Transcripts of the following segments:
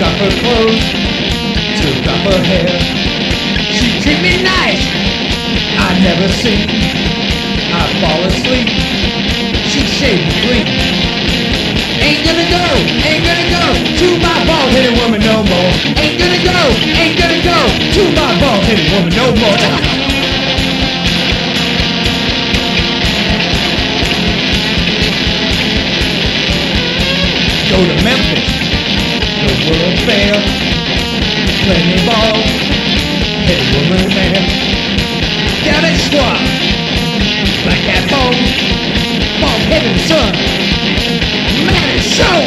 took off her clothes, took off her hair. She treated me nice, I never seen. I fall asleep, she shaved me clean. Ain't gonna go to my bald-headed woman no more. Ain't gonna go to my bald-headed woman no more. Go to Memphis, the World Fair, plenty ball, head woman man. Down at Schwab, black hat bone, bald heaven's son, man is show.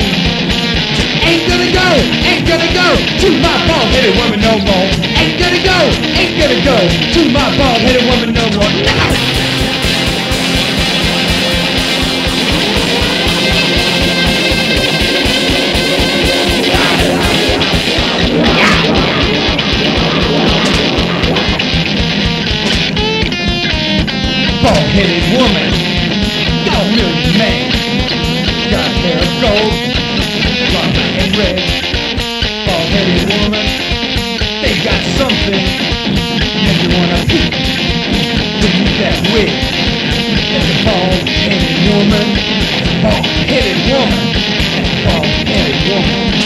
Ain't gonna go to my bald-headed woman no more. Ain't gonna go to my bald-headed woman no more. No! Bald-headed woman, don't really man. Got hair of gold, blonde and red. Bald-headed woman, they got something. If you wanna peek, look at that wig. That's a bald-headed woman, bald-headed woman, bald-headed woman.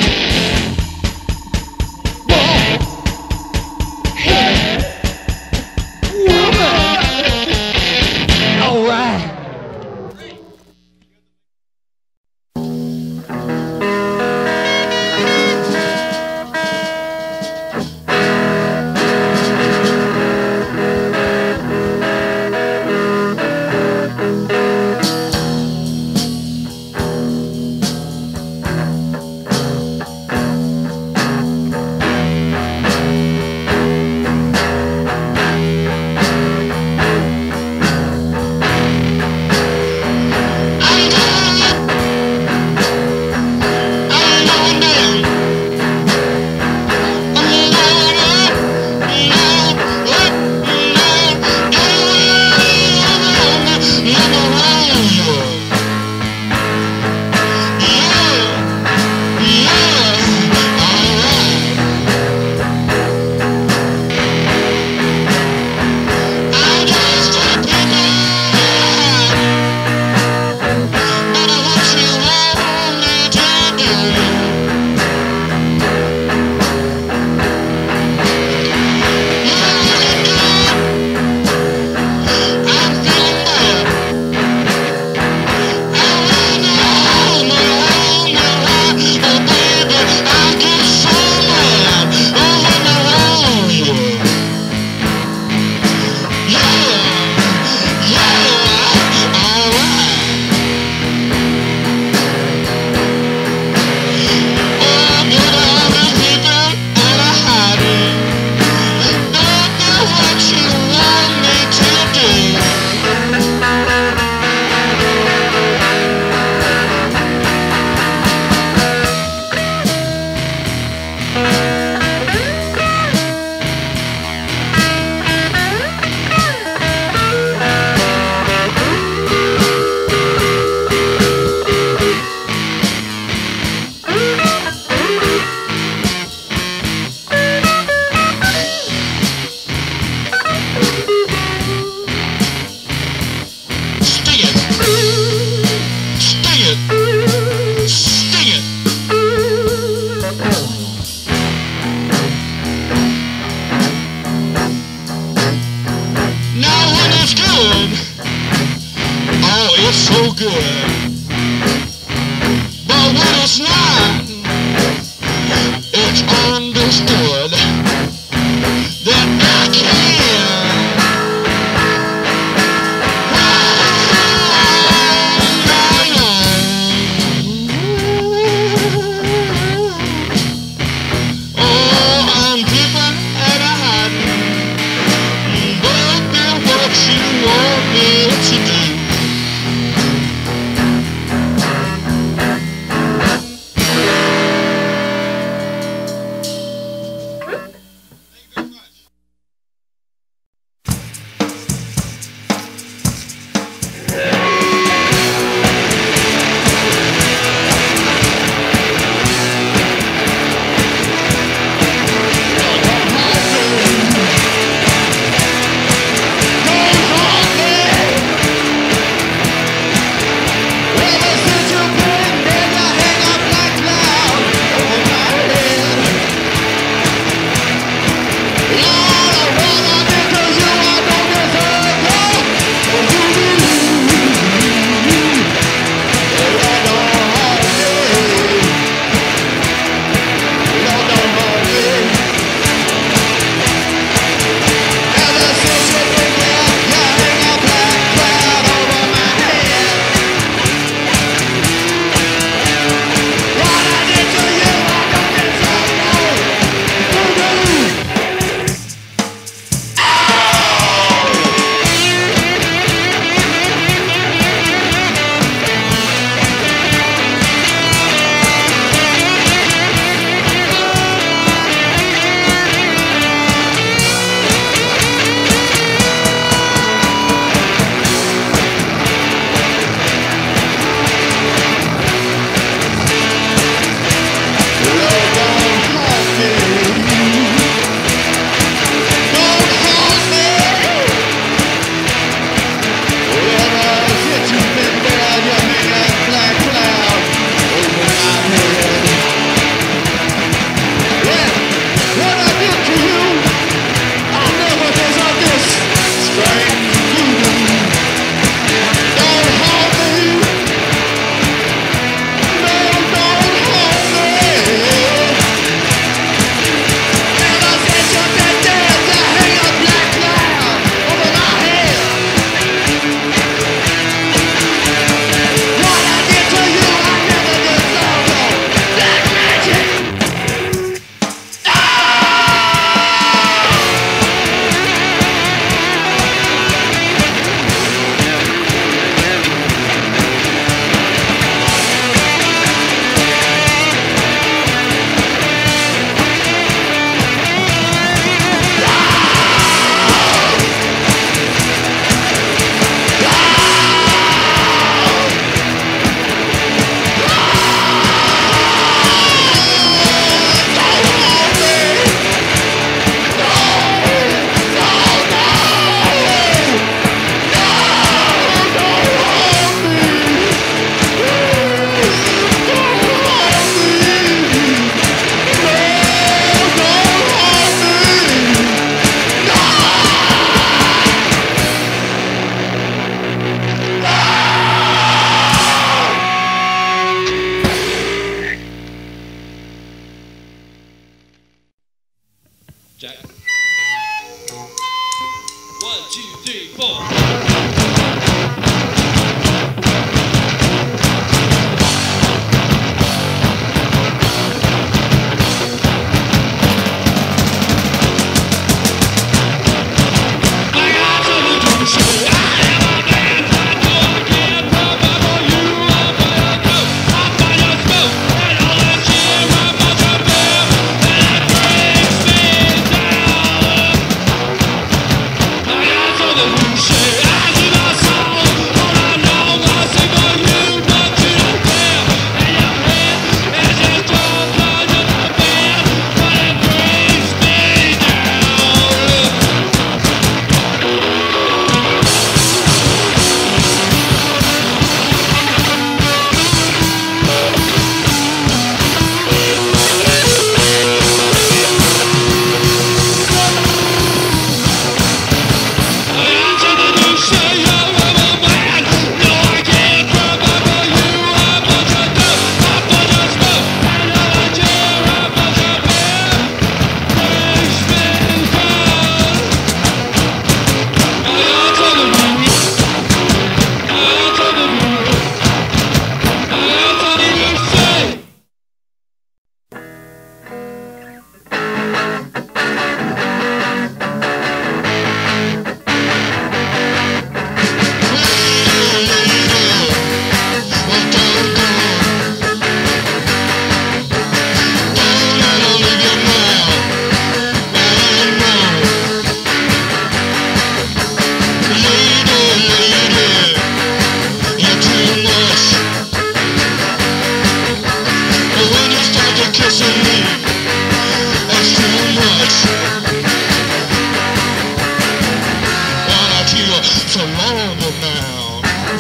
Well,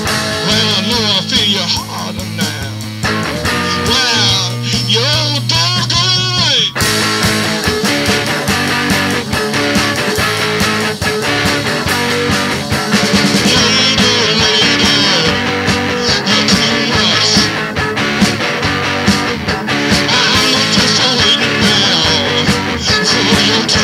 Lord, I feel your heart now. Well, your dog away. Lady, lady, you too much. I'm looking for it now, for your touch.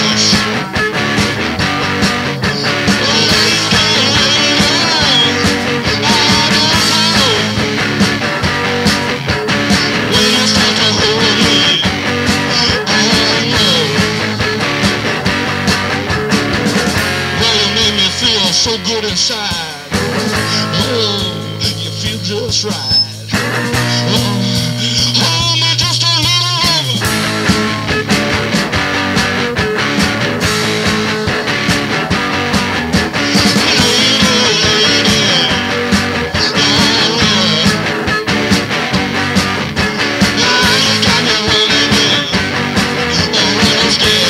So good inside. Oh, you feel just right. Oh, man, just a little over. Lady, lady, now you got me running in. Oh, when I'm scared.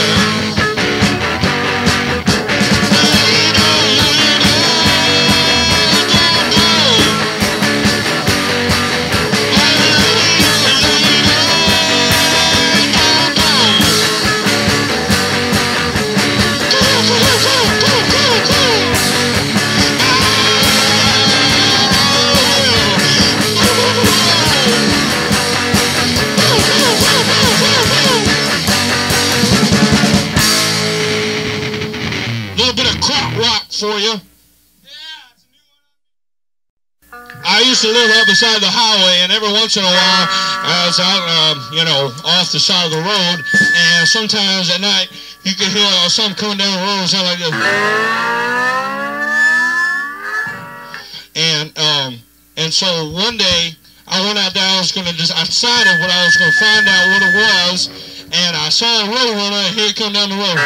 For you. I used to live right beside the highway, and every once in a while I was out, you know, off the side of the road, and sometimes at night you could hear something coming down the road, sound like this. And so one day I went out there. I was gonna just, I decided what I was gonna find out what it was, and I saw a roadrunner, and here it come down the road.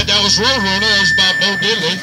That was Roadrunner. That was by Bo Diddley.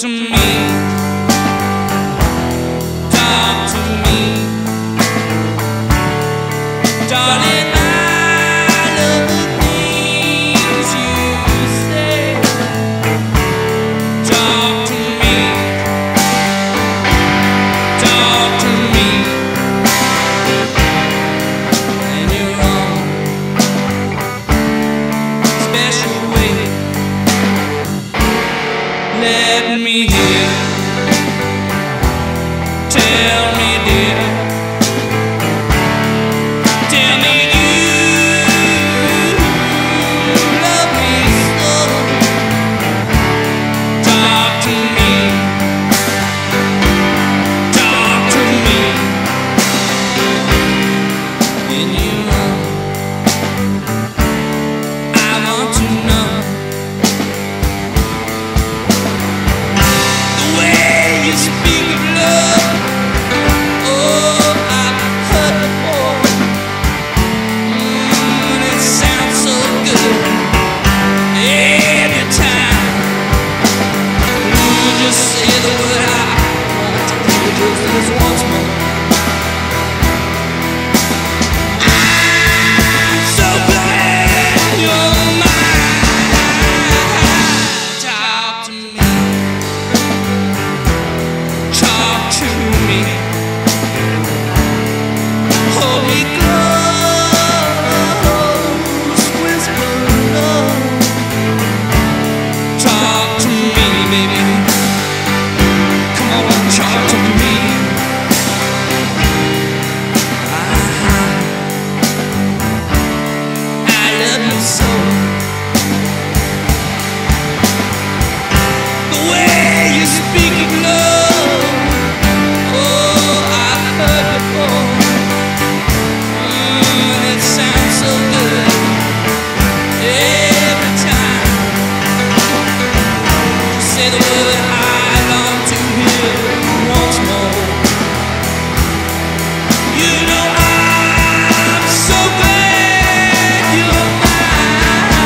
to me. Let me hear. Tell me, dear. Tell me you love me so. Talk to me. Talk to me. And you know I want to know. You know I'm so glad you're mine.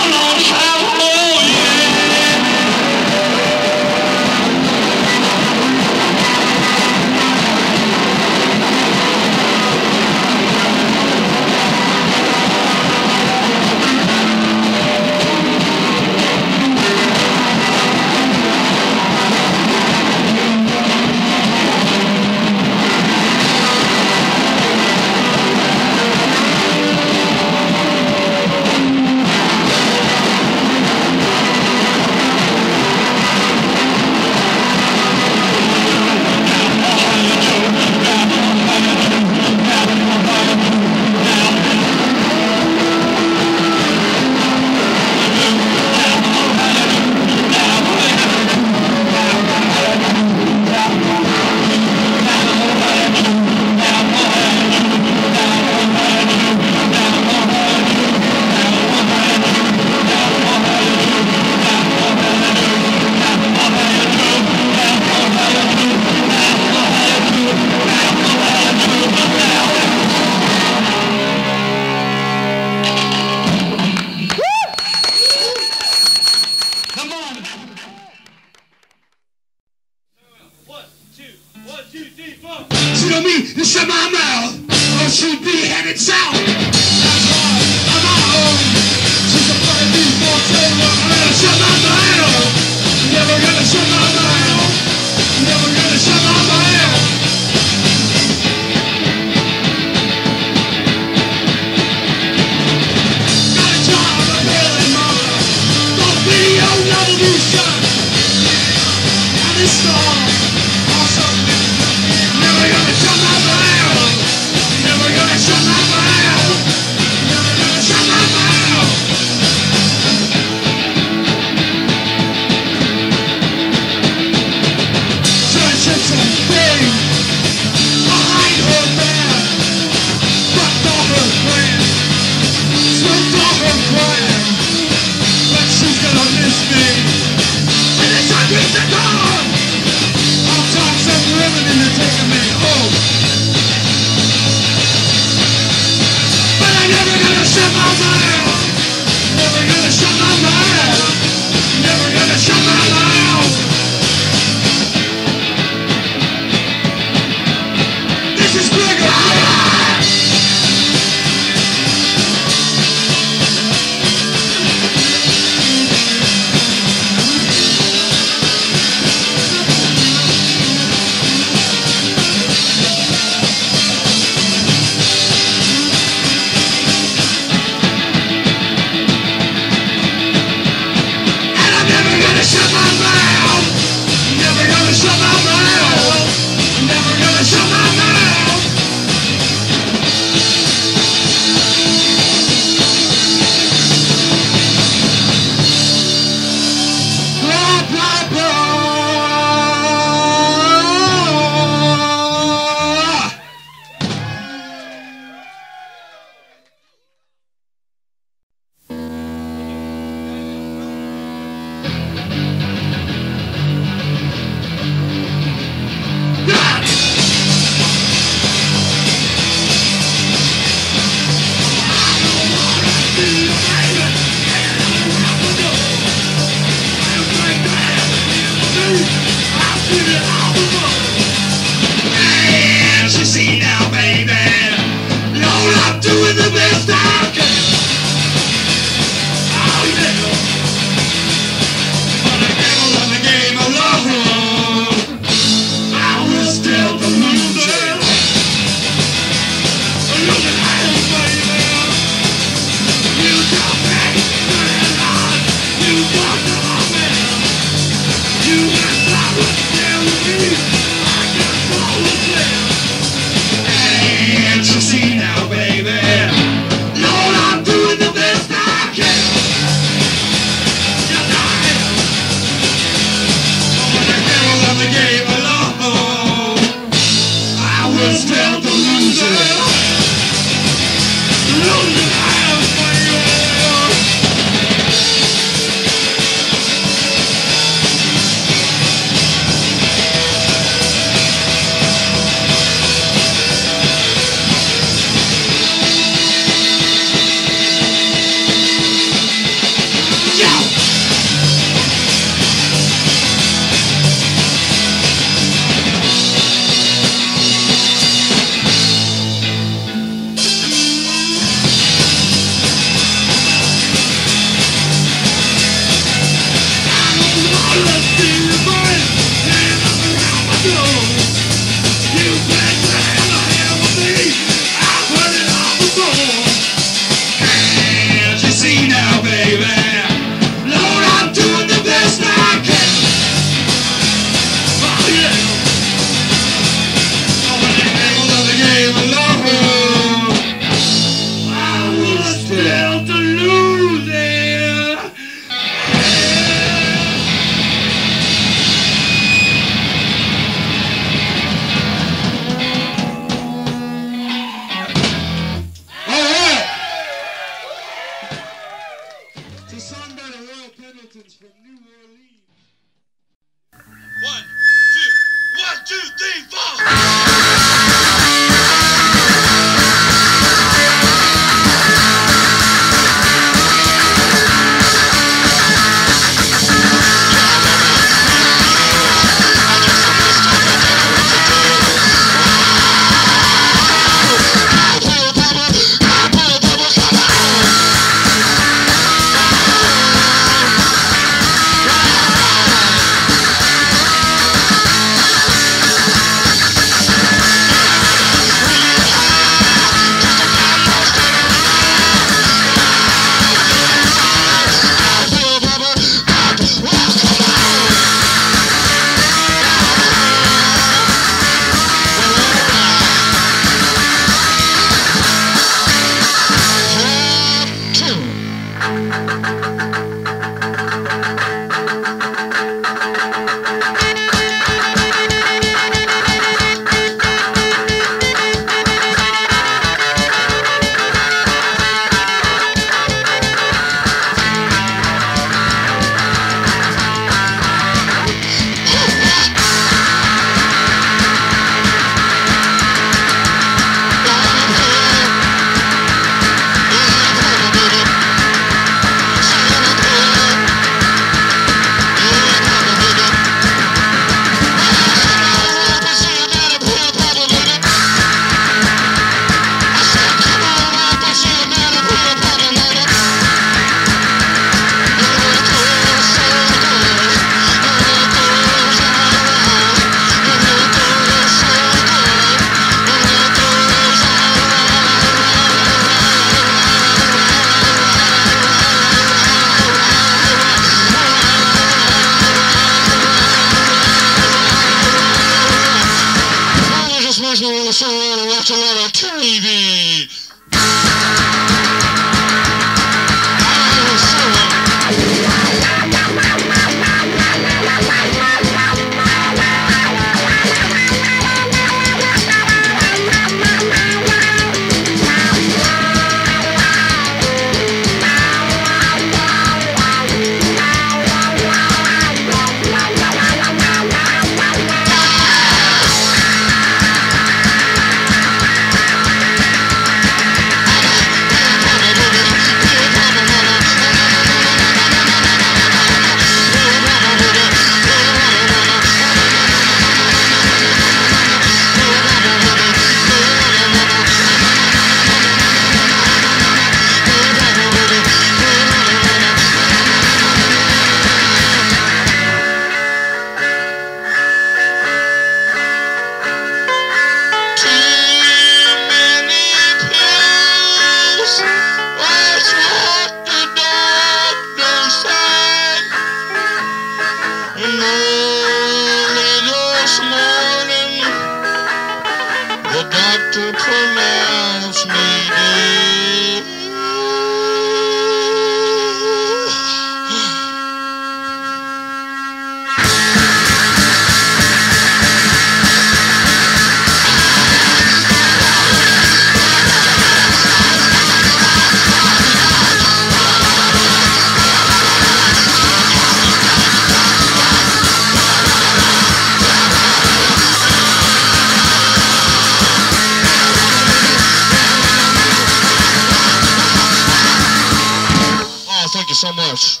you so much.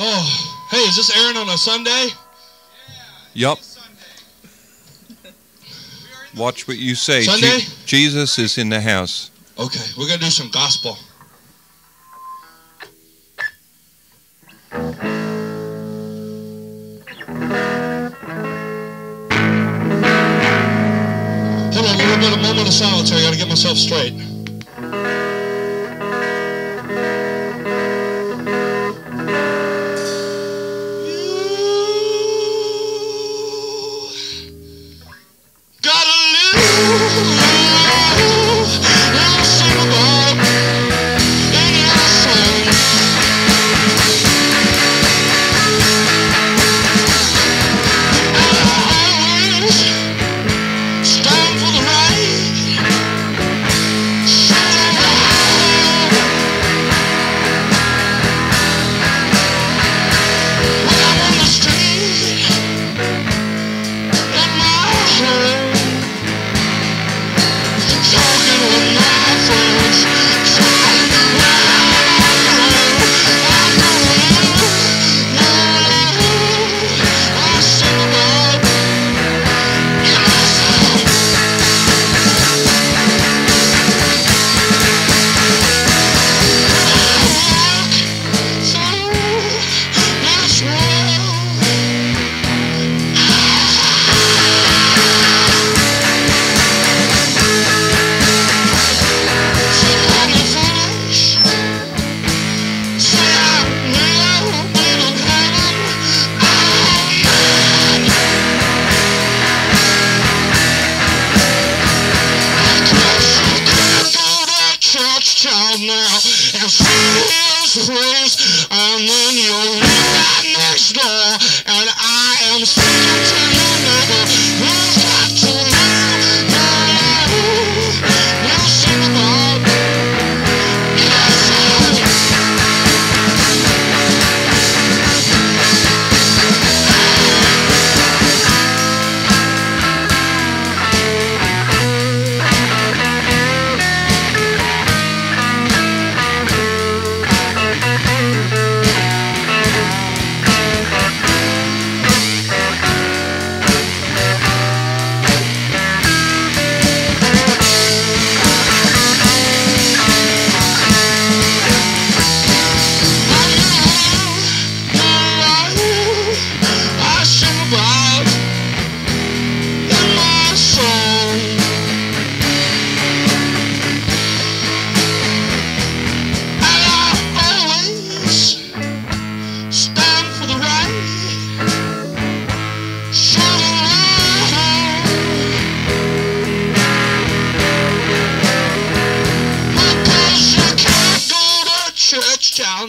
Oh, hey, is this airing on a Sunday? Yeah. Yup. Watch what you say. Sunday? Jesus is in the house. Okay, we're going to do some gospel. Hold on, a little bit, a moment of silence here. I got to get myself straight. I'm in your right next door, and I am speaking to you now. Who's got to know? We'll sing about your soul.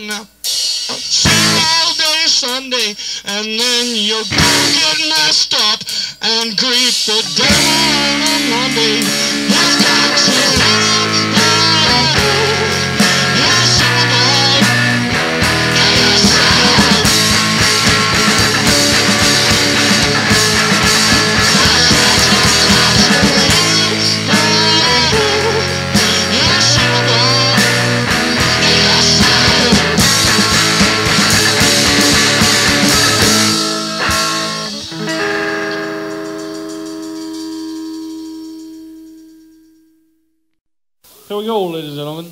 Now, sing all day Sunday, and then you'll go get messed up and greet the devil on Monday. He's got to love you. Here we go, ladies and gentlemen.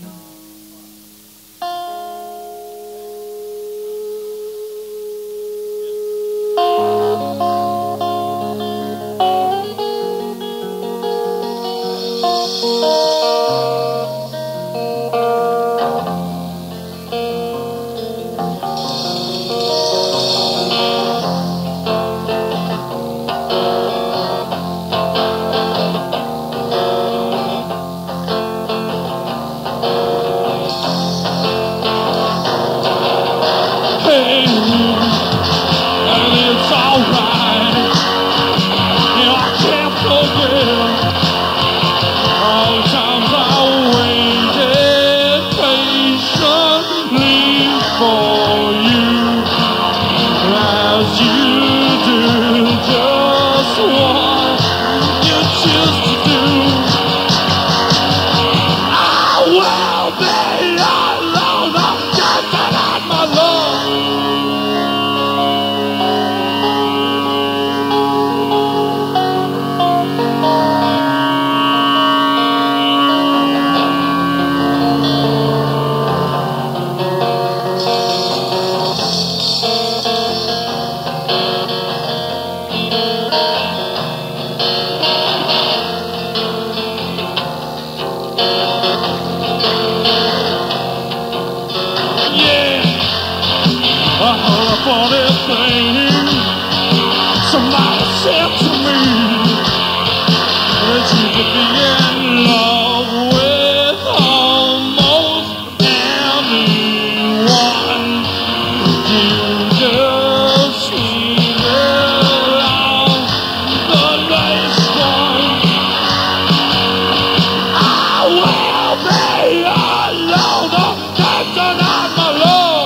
As you do, just one. funny thing somebody said to me, that you could be in love with almost anyone. You just leave it on the nice one. I will be alone the time tonight, my love.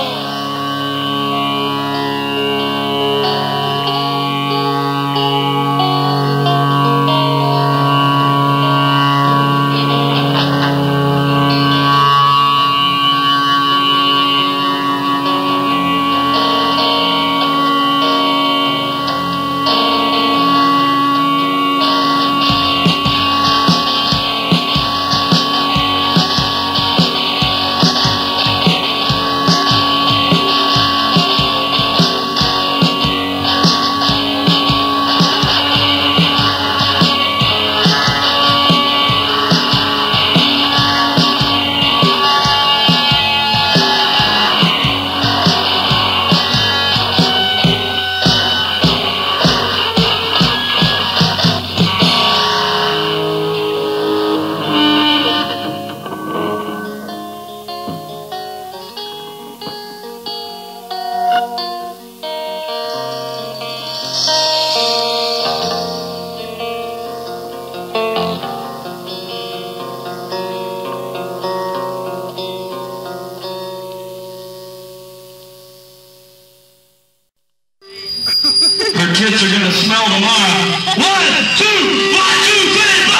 Your kids are going to smell tomorrow. 1, 2, 1, 2, 3, 4!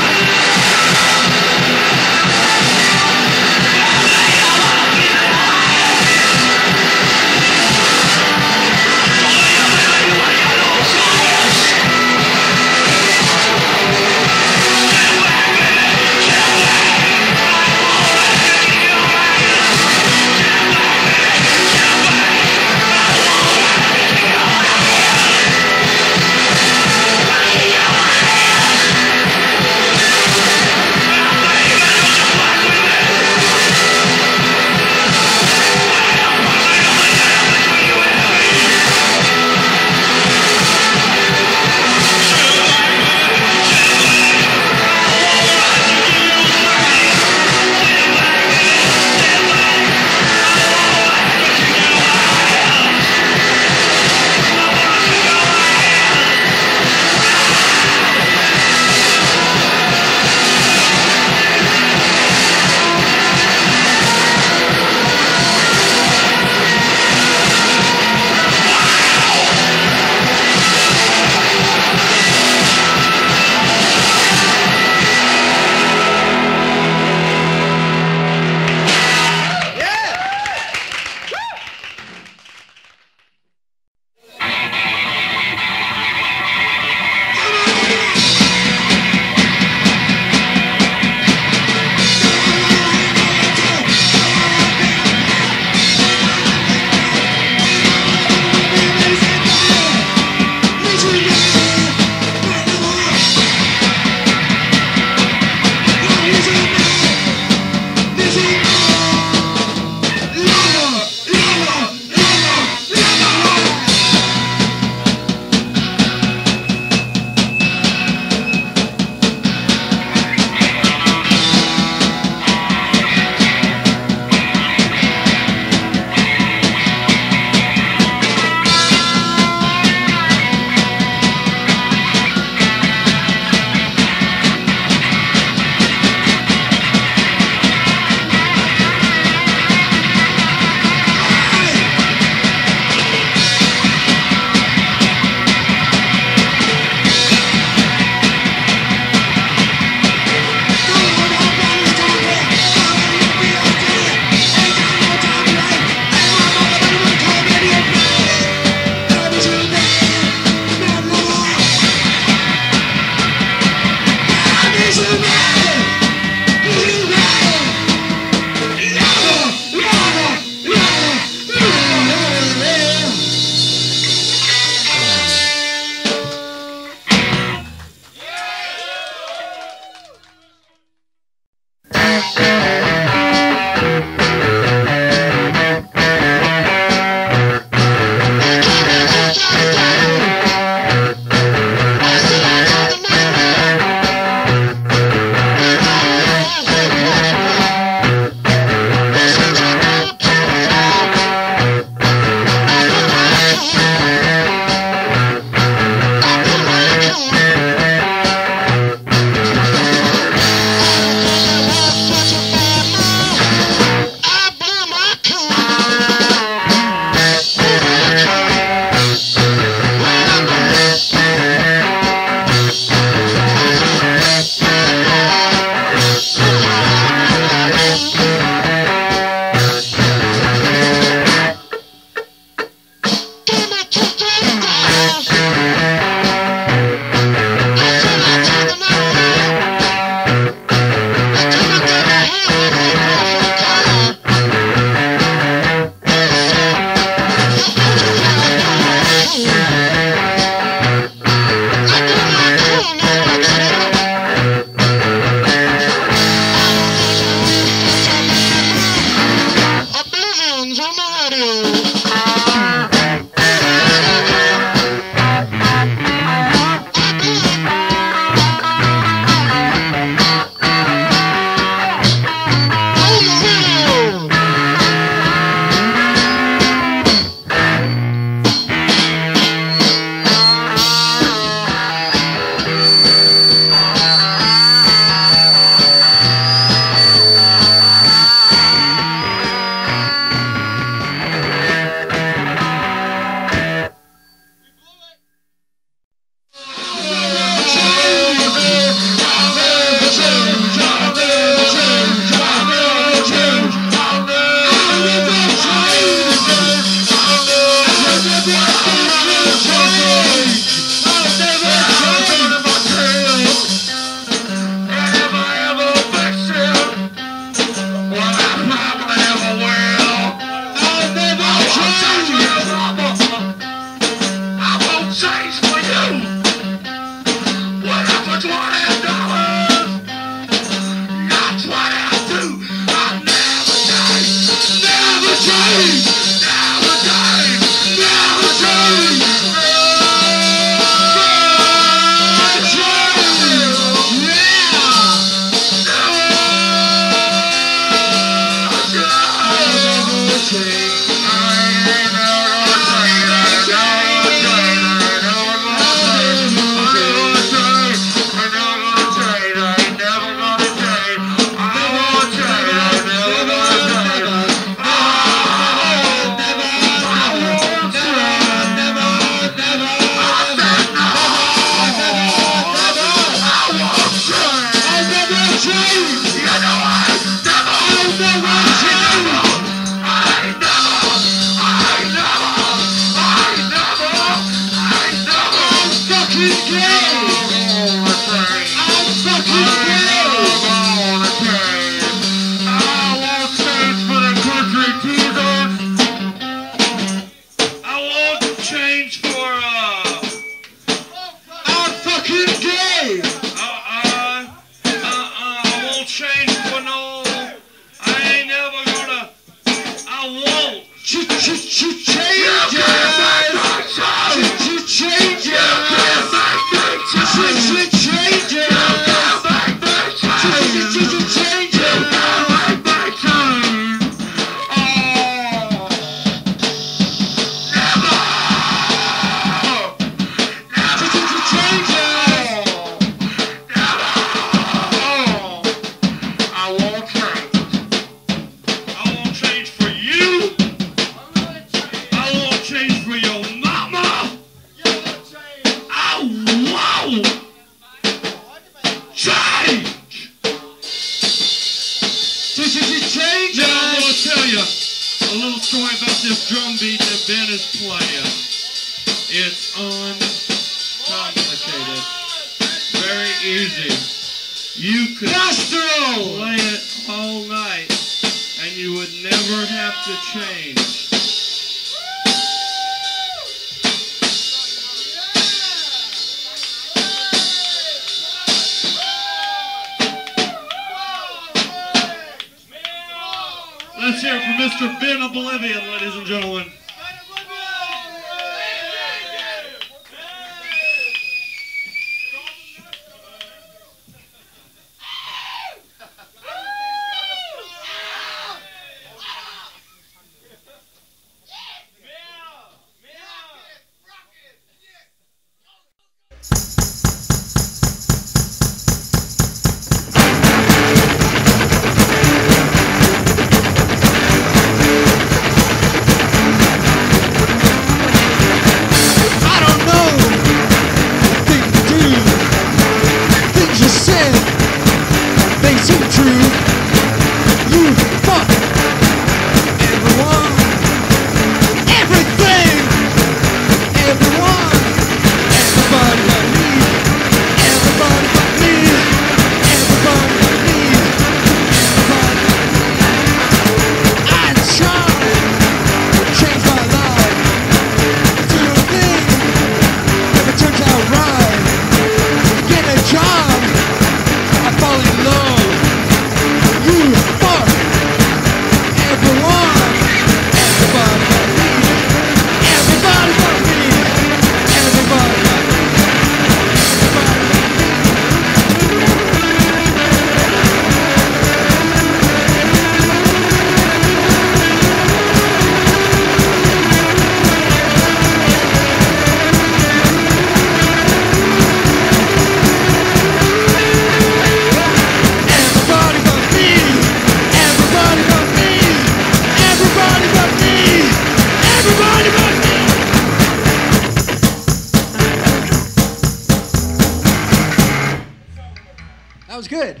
was good.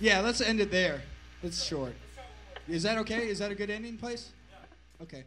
Yeah, let's end it there. It's short. Is that okay? Is that a good ending place? Okay.